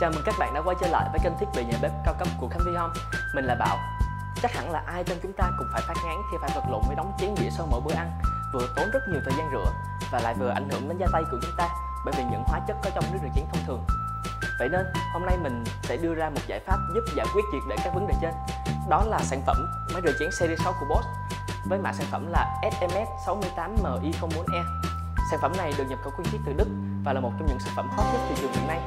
Chào mừng các bạn đã quay trở lại với kênh thiết bị nhà bếp cao cấp của Khánh Vy Home. Mình là Bảo. Chắc hẳn là ai trong chúng ta cũng phải phát ngán khi phải vật lộn với đống chén dĩa sau mỗi bữa ăn, vừa tốn rất nhiều thời gian rửa và lại vừa ảnh hưởng đến da tay của chúng ta bởi vì những hóa chất có trong nước rửa chén thông thường. Vậy nên hôm nay mình sẽ đưa ra một giải pháp giúp giải quyết triệt để các vấn đề trên. Đó là sản phẩm máy rửa chén series 6 của Bosch với mã sản phẩm là SMS68MI04E. Sản phẩm này được nhập khẩu nguyên chiếc từ Đức và là một trong những sản phẩm hot nhất thị trường hiện nay.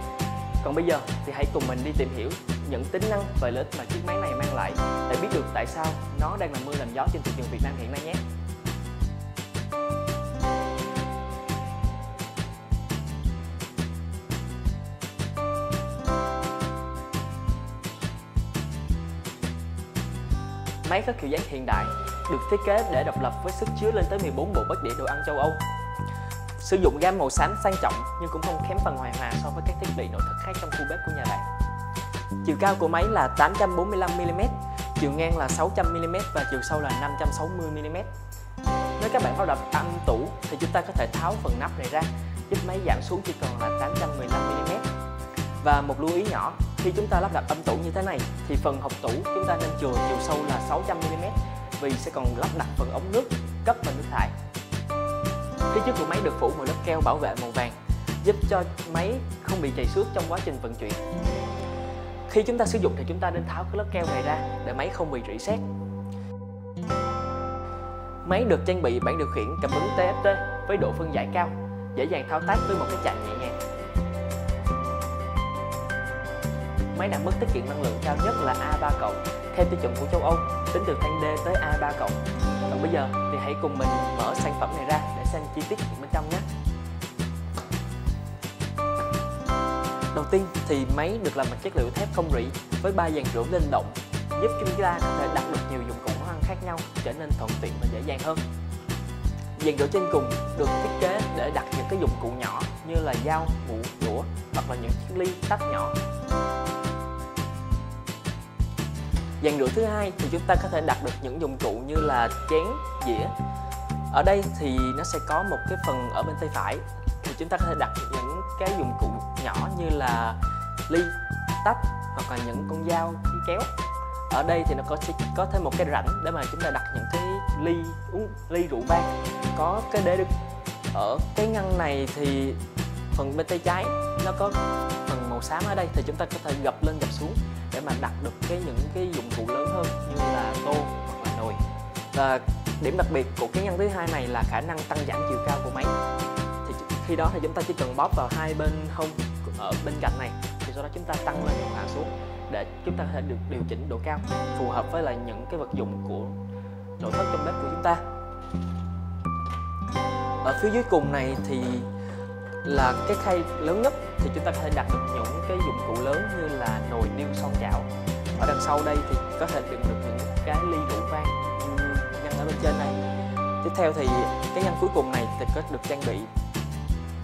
Còn bây giờ thì hãy cùng mình đi tìm hiểu những tính năng và lợi ích mà chiếc máy này mang lại để biết được tại sao nó đang làm mưa làm gió trên thị trường Việt Nam hiện nay nhé. Máy có kiểu dáng hiện đại, được thiết kế để độc lập với sức chứa lên tới 14 bộ bát đĩa đồ ăn châu Âu. Sử dụng gam màu xám sang trọng nhưng cũng không kém phần hài hòa so với các thiết bị nội thất khác trong khu bếp của nhà bạn. Chiều cao của máy là 845mm, chiều ngang là 600mm và chiều sâu là 560mm. Nếu các bạn lắp đặt tăm tủ thì chúng ta có thể tháo phần nắp này ra, giúp máy giảm xuống chỉ còn là 815mm. Và một lưu ý nhỏ, khi chúng ta lắp đặt âm tủ như thế này thì phần hộc tủ chúng ta nên chừa chiều sâu là 600mm vì sẽ còn lắp đặt phần ống nước cấp và nước thải. Phía trước của máy được phủ một lớp keo bảo vệ màu vàng, giúp cho máy không bị chảy xước trong quá trình vận chuyển. Khi chúng ta sử dụng thì chúng ta nên tháo cái lớp keo này ra để máy không bị rỉ sét. Máy được trang bị bảng điều khiển cảm ứng TFT với độ phân giải cao, dễ dàng thao tác với một cái chạm nhẹ nhàng. Máy đạt mức tiết kiệm năng lượng cao nhất là A3+ theo tiêu chuẩn của châu Âu, tính từ thang D tới A3+. Còn bây giờ thì hãy cùng mình mở sản phẩm này ra để xem chi tiết bên trong nhé. Đầu tiên thì máy được làm bằng chất liệu thép không rỉ với 3 dàn rửa linh động, giúp chúng ta có thể đặt được nhiều dụng cụ nấu ăn khác nhau, trở nên thuận tiện và dễ dàng hơn. Dàn rửa trên cùng được thiết kế để đặt những cái dụng cụ nhỏ như là dao, muỗng, đũa hoặc là những chiếc ly, tách nhỏ. Dàn rửa thứ hai thì chúng ta có thể đặt được những dụng cụ như là chén, dĩa. Ở đây thì nó sẽ có một cái phần ở bên tay phải thì chúng ta có thể đặt những cái dụng cụ nhỏ như là ly, tách hoặc là những con dao, cái kéo. Ở đây thì nó có thêm một cái rãnh để mà chúng ta đặt những cái ly rượu vang. Có cái đế đựng. Ở cái ngăn này thì phần bên tay trái nó có phần màu xám, ở đây thì chúng ta có thể gập lên gập xuống để mà đặt được những cái dụng cụ lớn hơn như là tô hoặc là nồi. Và điểm đặc biệt của cái ngăn thứ hai này là khả năng tăng giảm chiều cao của máy. Thì khi đó thì chúng ta chỉ cần bóp vào hai bên hông ở bên cạnh này thì sau đó chúng ta tăng lên hoặc hạ xuống để chúng ta có thể được điều chỉnh độ cao phù hợp với lại những cái vật dụng của nội thất trong bếp của chúng ta. Ở phía dưới cùng này thì là cái khay lớn nhất thì chúng ta có thể đặt được những cái dụng cụ lớn như là nồi, niêu, son chảo. Ở đằng sau đây thì có thể đựng được những cái ly rượu vang như ngăn ở bên trên này. Tiếp theo thì cái ngăn cuối cùng này thì có được trang bị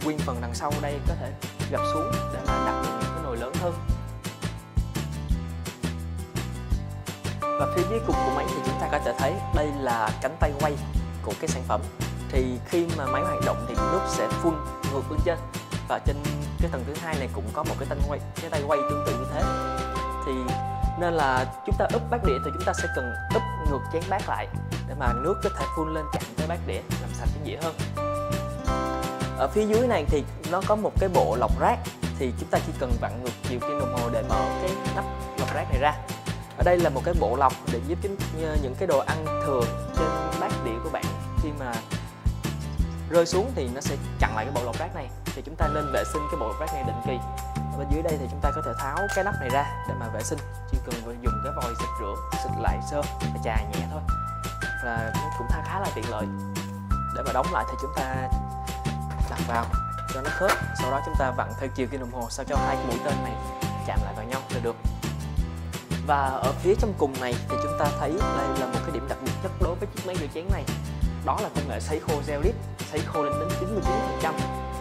nguyên phần đằng sau đây, có thể gập xuống để mà đặt được những cái nồi lớn hơn. Và phía dưới cùng của máy thì chúng ta có thể thấy đây là cánh tay quay của cái sản phẩm. Thì khi mà máy hoạt động thì nút sẽ phun ngược lên trên, và trên cái tầng thứ hai này cũng có một cái tay quay tương tự như thế. Thì nên là chúng ta úp bát đĩa thì chúng ta sẽ cần úp ngược chén bát lại để mà nước có thể phun lên chạm tới bát đĩa, làm sạch cái dĩa hơn. Ở phía dưới này thì nó có một cái bộ lọc rác, thì chúng ta chỉ cần vặn ngược chiều kim đồng hồ để mở cái nắp lọc rác này ra. Ở đây là một cái bộ lọc để giúp những cái đồ ăn thừa trên bát đĩa của bạn khi mà rơi xuống thì nó sẽ chặn lại cái bộ lọc rác này. Thì chúng ta nên vệ sinh cái bộ lọc rác này định kỳ. Ở bên dưới đây thì chúng ta có thể tháo cái nắp này ra để mà vệ sinh, chỉ cần dùng cái vòi xịt rửa, xịt lại sơ và chà nhẹ thôi, và cũng khá là tiện lợi. Để mà đóng lại thì chúng ta đặt vào cho nó khớp, sau đó chúng ta vặn theo chiều kim đồng hồ sao cho hai cái mũi tên này chạm lại vào nhau là được. Và ở phía trong cùng này thì chúng ta thấy đây là một cái điểm đặc biệt nhất đối với chiếc máy rửa chén này, đó là công nghệ sấy khô Zeolith, sấy khô lên đến 99%.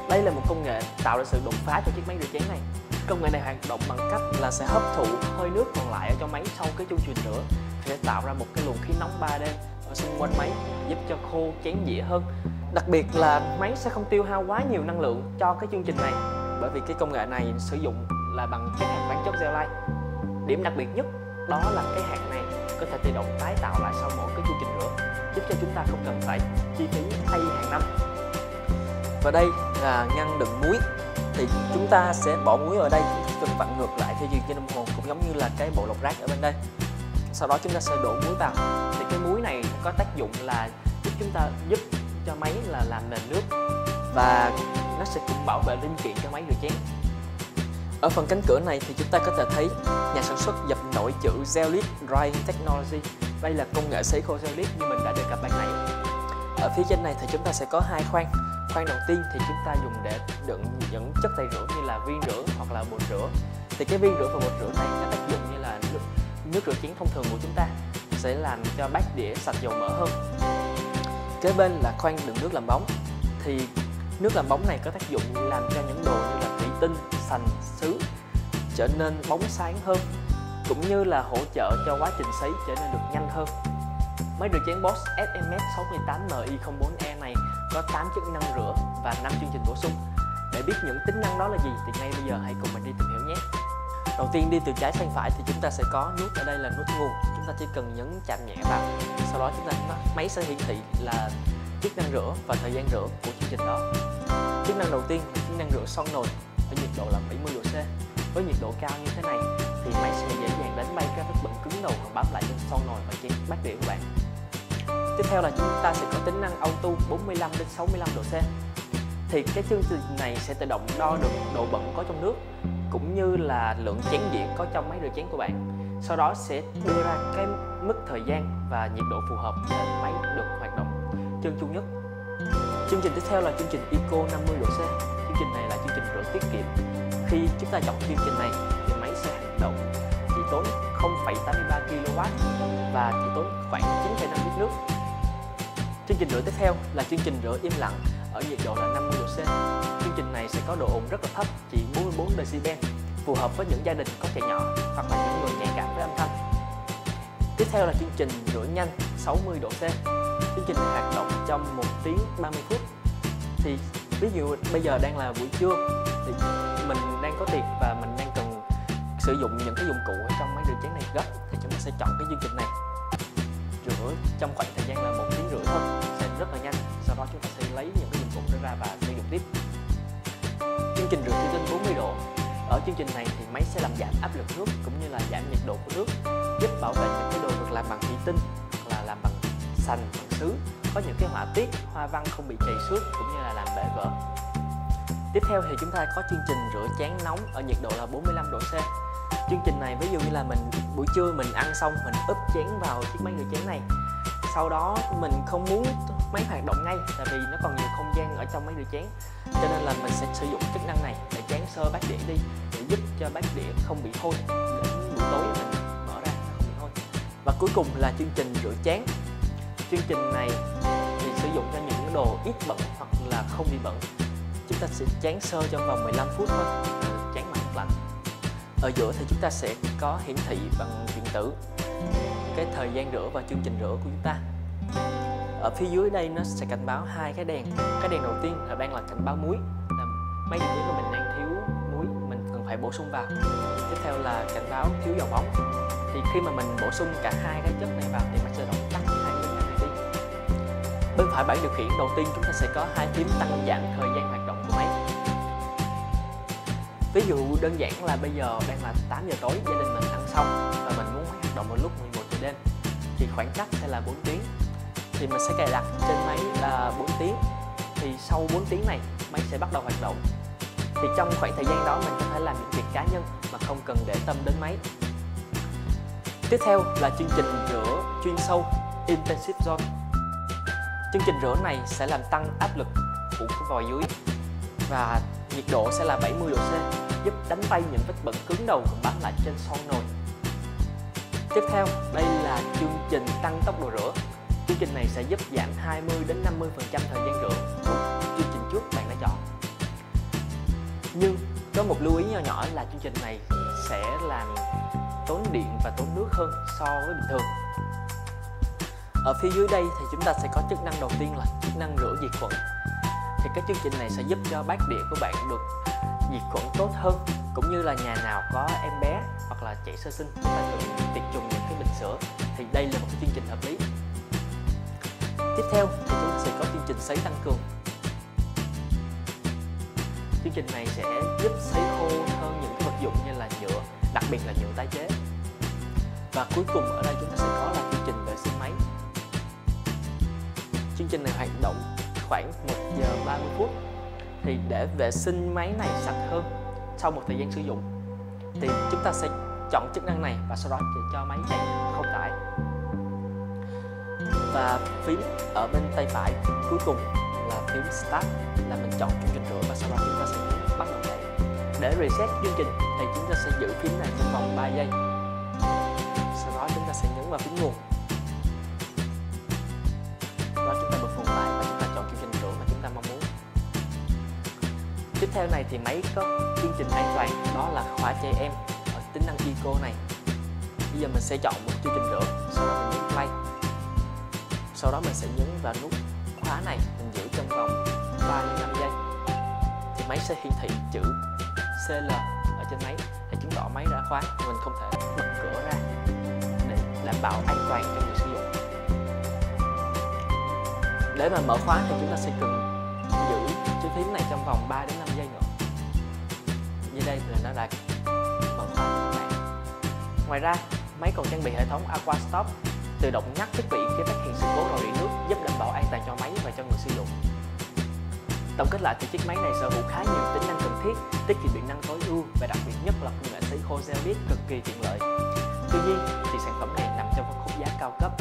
Đây là một công nghệ tạo ra sự đột phá cho chiếc máy rửa chén này. Công nghệ này hoạt động bằng cách là sẽ hấp thụ hơi nước còn lại ở trong máy sau cái chu trình rửa, sẽ tạo ra một cái luồng khí nóng 3D ở xung quanh máy, giúp cho khô chén dĩa hơn. Đặc biệt là máy sẽ không tiêu hao quá nhiều năng lượng cho cái chương trình này, bởi vì cái công nghệ này sử dụng là bằng cái hạt bán chốt Zeolith. Điểm đặc biệt nhất đó là cái hạt này có thể tự động tái tạo lại sau mỗi cái chu trình rửa, giúp cho chúng ta không cần phải chi phí thay hàng năm. Và đây là ngăn đựng muối, thì chúng ta sẽ bỏ muối ở đây, chúng ta cần vặn ngược lại theo chiều trên đồng hồ, cũng giống như là cái bộ lọc rác ở bên đây. Sau đó chúng ta sẽ đổ muối vào, thì cái muối này có tác dụng là giúp cho máy là làm nền nước và nó sẽ cũng bảo vệ linh kiện cho máy rửa chén. Ở phần cánh cửa này thì chúng ta có thể thấy nhà sản xuất dập nổi chữ Zeolith Drying Technology. Đây là công nghệ sấy khô Zeolith như mình đã đề cập ban nãy. Ở phía trên này thì chúng ta sẽ có hai khoang. Khoang đầu tiên thì chúng ta dùng để đựng những chất tẩy rửa như là viên rửa hoặc là bột rửa. Thì cái viên rửa và bột rửa này có tác dụng như là nước rửa chén thông thường của chúng ta, sẽ làm cho bát đĩa sạch dầu mỡ hơn. Kế bên là khoang đựng nước làm bóng. Thì nước làm bóng này có tác dụng làm cho những đồ như là thủy tinh, sành, sứ trở nên bóng sáng hơn, cũng như là hỗ trợ cho quá trình sấy trở nên được nhanh hơn. Máy rửa chén Bosch SMS68MI04E này có 8 chức năng rửa và 5 chương trình bổ sung. Để biết những tính năng đó là gì thì ngay bây giờ hãy cùng mình đi tìm hiểu nhé. Đầu tiên đi từ trái sang phải thì chúng ta sẽ có nút, ở đây là nút nguồn. Chúng ta chỉ cần nhấn chạm nhẹ vào, sau đó máy sẽ hiển thị là chức năng rửa và thời gian rửa của chương trình đó. Chức năng đầu tiên là chức năng rửa son nồi ở nhiệt độ là 70 độ C. Với nhiệt độ cao như thế này thì máy sẽ dễ dàng đánh bay các vết bẩn cứng đầu và bám lại trên son nồi và chén bát đĩa của bạn. Tiếp theo là chúng ta sẽ có tính năng auto 45 đến 65 độ C. Thì cái chương trình này sẽ tự động đo được độ bẩn có trong nước cũng như là lượng chén dĩa có trong máy rửa chén của bạn. Sau đó sẽ đưa ra cái mức thời gian và nhiệt độ phù hợp để máy được hoạt động trơn tru nhất. Chương trình tiếp theo là chương trình ECO 50 độ C. Chương trình này là chương trình rửa tiết kiệm. Khi chúng ta chọn chương trình này thì máy sẽ hoạt động chỉ tốn 0,83 kW và chỉ tốn khoảng 9,5 lít nước. Chương trình rửa tiếp theo là chương trình rửa im lặng ở nhiệt độ là 50 độ C. Chương trình này sẽ có độ ồn rất là thấp, chỉ 44 dB, phù hợp với những gia đình có trẻ nhỏ hoặc là những người nhạy cảm với âm thanh. Tiếp theo là chương trình rửa nhanh 60 độ C. Chương trình này hoạt động trong 1 tiếng 30 phút. Thì ví dụ bây giờ đang là buổi trưa thì mình đang có tiệc và mình đang cần sử dụng những cái dụng cụ ở trong máy rửa chén này gấp, thì chúng ta sẽ chọn cái chương trình này. Rửa trong khoảng thời gian là 1 tiếng rưỡi thôi, sẽ rất là nhanh. Sau đó chúng ta sẽ lấy những cái dụng cụ đó ra và sử dụng tiếp. Chương trình rửa thủy tinh 40 độ. Ở chương trình này thì máy sẽ làm giảm áp lực nước cũng như là giảm nhiệt độ của nước, giúp bảo vệ những cái đồ được làm bằng thủy tinh hoặc là làm bằng sành, bằng sứ, có những cái họa tiết, hoa văn không bị chảy xước cũng như là làm bể vỡ. Tiếp theo thì chúng ta có chương trình rửa chén nóng ở nhiệt độ là 45 độ C. Chương trình này ví dụ như là mình buổi trưa mình ăn xong mình úp chén vào chiếc máy rửa chén này. Sau đó mình không muốn máy hoạt động ngay tại vì nó còn nhiều không gian ở trong máy rửa chén, cho nên là mình sẽ sử dụng chức năng này để chán sơ bát đĩa đi, để giúp cho bát đĩa không bị hôi, để buổi tối mình mở ra không bị hôi. Và cuối cùng là chương trình rửa chén. Chương trình này thì sử dụng cho những đồ ít bẩn hoặc là không bị bẩn. Chúng ta sẽ chán sơ trong vòng 15 phút thôi, chán mặt lạnh. Ở giữa thì chúng ta sẽ có hiển thị bằng điện tử cái thời gian rửa và chương trình rửa của chúng ta. Ở phía dưới đây nó sẽ cảnh báo hai cái đèn. Cái đèn đầu tiên là đang là cảnh báo muối, là máy rửa của mình đang thiếu muối, mình cần phải bổ sung vào. Tiếp theo là cảnh báo thiếu dầu bóng. Thì khi mà mình bổ sung cả hai cái chất này vào thì máy sẽ tự động tắt hai cái này đi. Bên phải bảng điều khiển đầu tiên chúng ta sẽ có hai phím tăng giảm thời gian hoạt động của máy. Ví dụ đơn giản là bây giờ đang là 8 giờ tối, gia đình mình ăn xong và mình muốn hoạt động vào lúc 11 giờ đêm, thì khoảng cách sẽ là 4 tiếng. Thì mình sẽ cài đặt trên máy là 4 tiếng. Thì sau 4 tiếng này máy sẽ bắt đầu hoạt động. Thì trong khoảng thời gian đó mình có thể làm những việc cá nhân mà không cần để tâm đến máy. Tiếp theo là chương trình rửa chuyên sâu Intensive Zone. Chương trình rửa này sẽ làm tăng áp lực của cái vòi dưới và nhiệt độ sẽ là 70 độ C, giúp đánh bay những vết bẩn cứng đầu và bám lại trên son nồi. Tiếp theo đây là chương trình tăng tốc độ rửa. Chương trình này sẽ giúp giảm 20 đến 50% thời gian rửa của chương trình trước bạn đã chọn. Nhưng có một lưu ý nhỏ nhỏ là chương trình này sẽ làm tốn điện và tốn nước hơn so với bình thường. Ở phía dưới đây thì chúng ta sẽ có chức năng đầu tiên là chức năng rửa diệt khuẩn. Thì cái chương trình này sẽ giúp cho bát đĩa của bạn được diệt khuẩn tốt hơn, cũng như là nhà nào có em bé hoặc là trẻ sơ sinh chúng ta thường tiệt trùng những cái bình sữa thì đây là một cái chương trình hợp lý. Tiếp theo thì chúng sẽ có chương trình sấy tăng cường. Chương trình này sẽ giúp sấy khô hơn những vật dụng như là nhựa, đặc biệt là nhựa tái chế. Và cuối cùng ở đây chúng ta sẽ có là chương trình vệ sinh máy. Chương trình này hoạt động khoảng 1 giờ 30 phút. Thì để vệ sinh máy này sạch hơn sau một thời gian sử dụng thì chúng ta sẽ chọn chức năng này và sau đó cho máy chạy không tải. Và phím ở bên tay phải cuối cùng là phím Start, là mình chọn chương trình rửa và sau đó chúng ta sẽ bắt đầu chạy. Để reset chương trình thì chúng ta sẽ giữ phím này trong vòng 3 giây. Sau đó chúng ta sẽ nhấn vào phím nguồn. Đó, chúng ta bật nguồn lại và chúng ta chọn chương trình rửa mà chúng ta mong muốn. Tiếp theo này thì máy có chương trình an toàn, đó là khóa trẻ em ở tính năng ECO này. Bây giờ mình sẽ chọn một chương trình rửa, sau đó mình nhấn play. Sau đó mình sẽ nhấn vào nút khóa này, mình giữ trong vòng 3 đến 5 giây. Thì máy sẽ hiển thị chữ CL ở trên máy để chứng tỏ máy đã khóa, mình không thể bật cửa ra, để đảm bảo an toàn cho người sử dụng. Để mà mở khóa thì chúng ta sẽ cần giữ chữ phím này trong vòng 3 đến 5 giây nữa. Như đây là nó đã mở khóa này. Ngoài ra, máy còn trang bị hệ thống Aqua Stop tự động nhắc thiết bị khi phát hiện sự cố rò rỉ nước, giúp đảm bảo an toàn cho máy và cho người sử dụng. Tổng kết lại thì chiếc máy này sở hữu khá nhiều tính năng cần thiết, tiết kiệm điện năng tối ưu và đặc biệt nhất là công nghệ sấy khô Zeolith cực kỳ tiện lợi. Tuy nhiên thì sản phẩm này nằm trong phân khúc giá cao cấp,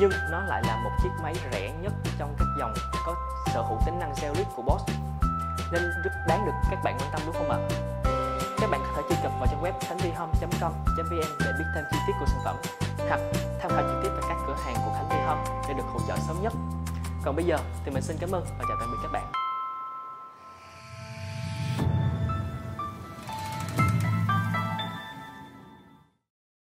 nhưng nó lại là một chiếc máy rẻ nhất trong các dòng có sở hữu tính năng Zeolith của Bosch, nên rất đáng được các bạn quan tâm, đúng không ạ? Các bạn có thể truy cập vào trang web khánh vy home.com.vn để biết thêm chi tiết của sản phẩm, hoặc tham khảo trực tiếp tại các cửa hàng của Khánh Vy Home để được hỗ trợ sớm nhất. Còn bây giờ thì mình xin cảm ơn và chào tạm biệt.